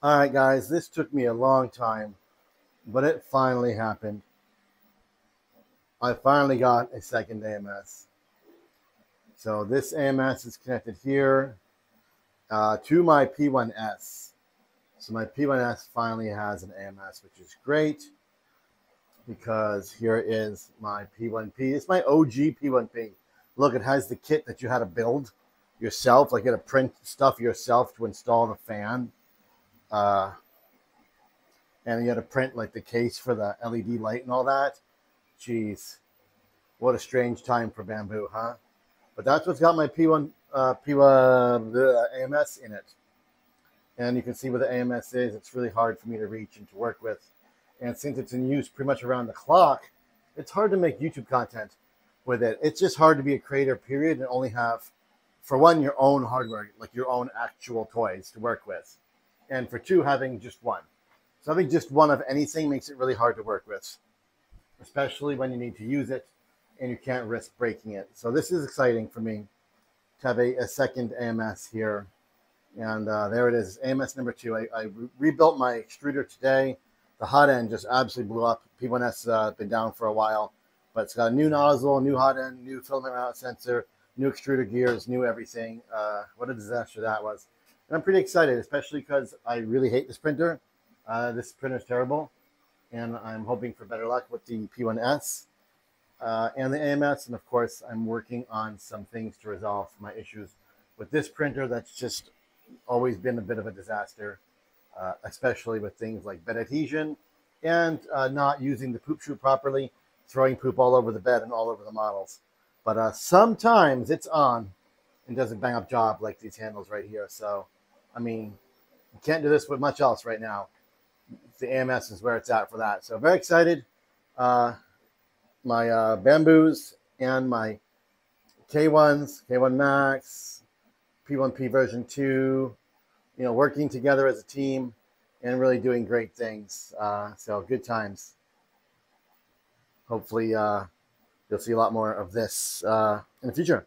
All right, guys, this took me a long time, but it finally happened. I finally got a second AMS. So this AMS is connected here to my P1S. So my P1S finally has an AMS, which is great, because here is my P1P. It's my OG P1P. Look, it has the kit that you had to build yourself, like you had to print stuff yourself to install the fan. And you had to print like the case for the LED light and all that. Jeez, what a strange time for Bambu, huh? But that's what's got my AMS in it. And you can see where the AMS is. It's really hard for me to reach and to work with. And since it's in use pretty much around the clock, it's hard to make YouTube content with it. It's just hard to be a creator, period, and only have, for one, your own hardware, like your own actual toys to work with. And for two, having just one. So having just one of anything makes it really hard to work with, especially when you need to use it and you can't risk breaking it. So this is exciting for me to have a second AMS here. And there it is, AMS number 2. I rebuilt my extruder today. The hot end just absolutely blew up. P1S has been down for a while, but it's got a new nozzle, new hot end, new filament mount sensor, new extruder gears, new everything. What a disaster that was. And I'm pretty excited, especially because I really hate this printer. This printer is terrible, and I'm hoping for better luck with the P1S and the AMS. And of course, I'm working on some things to resolve my issues with this printer that's just always been a bit of a disaster. Especially with things like bed adhesion and not using the poop chute properly, throwing poop all over the bed and all over the models. But sometimes it's on and does a bang-up job like these handles right here. So, I mean, you can't do this with much else right now. The AMS is where it's at for that. So very excited. My Bambus and my K1s, K1 Max, P1P version 2, you know, working together as a team and really doing great things. So good times. Hopefully you'll see a lot more of this in the future.